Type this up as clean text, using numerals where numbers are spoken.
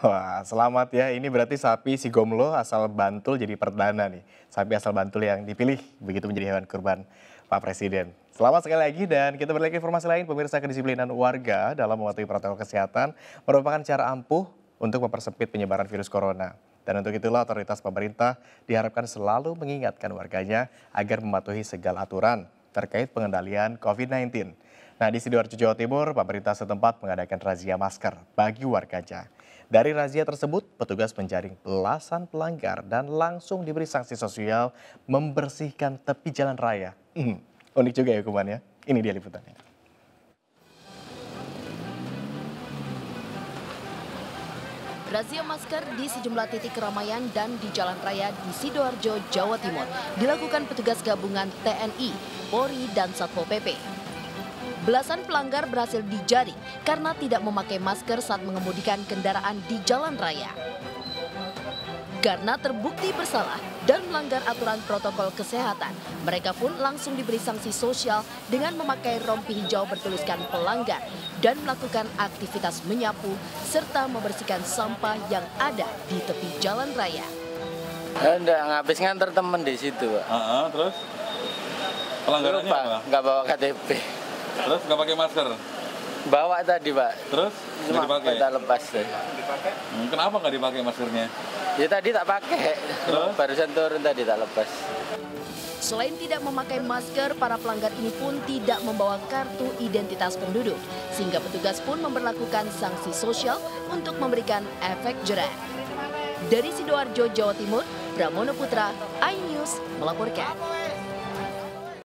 Wah, selamat ya. Ini berarti sapi si Gomlo asal Bantul jadi perdana nih. Sapi asal Bantul yang dipilih begitu menjadi hewan kurban Pak Presiden. Selamat sekali lagi, dan kita beralih ke informasi lain. Pemirsa, kedisiplinan warga dalam mematuhi protokol kesehatan merupakan cara ampuh untuk mempersempit penyebaran virus corona. Dan untuk itulah otoritas pemerintah diharapkan selalu mengingatkan warganya agar mematuhi segala aturan terkait pengendalian COVID-19. Nah, di Sidoarjo, Jawa Timur, pemerintah setempat mengadakan razia masker bagi warganya. Dari razia tersebut, petugas menjaring belasan pelanggar dan langsung diberi sanksi sosial membersihkan tepi jalan raya. Unik juga ya hukumannya. Ini dia liputannya. Razia masker di sejumlah titik keramaian dan di jalan raya di Sidoarjo, Jawa Timur dilakukan petugas gabungan TNI, Polri, dan Satpol PP. Belasan pelanggar berhasil dijaring karena tidak memakai masker saat mengemudikan kendaraan di jalan raya. Karena terbukti bersalah dan melanggar aturan protokol kesehatan, mereka pun langsung diberi sanksi sosial dengan memakai rompi hijau bertuliskan pelanggar dan melakukan aktivitas menyapu serta membersihkan sampah yang ada di tepi jalan raya. Enggak, ngabis nganter temen di situ, Pak. Terus? Pelanggarannya apa? Nggak bawa KTP. Terus nggak pakai masker? Bawa tadi, Pak. Terus? Cuma kita lepas deh. Kenapa nggak dipakai maskernya? Ya tadi tak pakai. Terus? Barusan turun tadi tak lepas. Selain tidak memakai masker, para pelanggar ini pun tidak membawa kartu identitas penduduk. Sehingga petugas pun memberlakukan sanksi sosial untuk memberikan efek jera. Dari Sidoarjo, Jawa Timur, Bramono Putra, iNews melaporkan.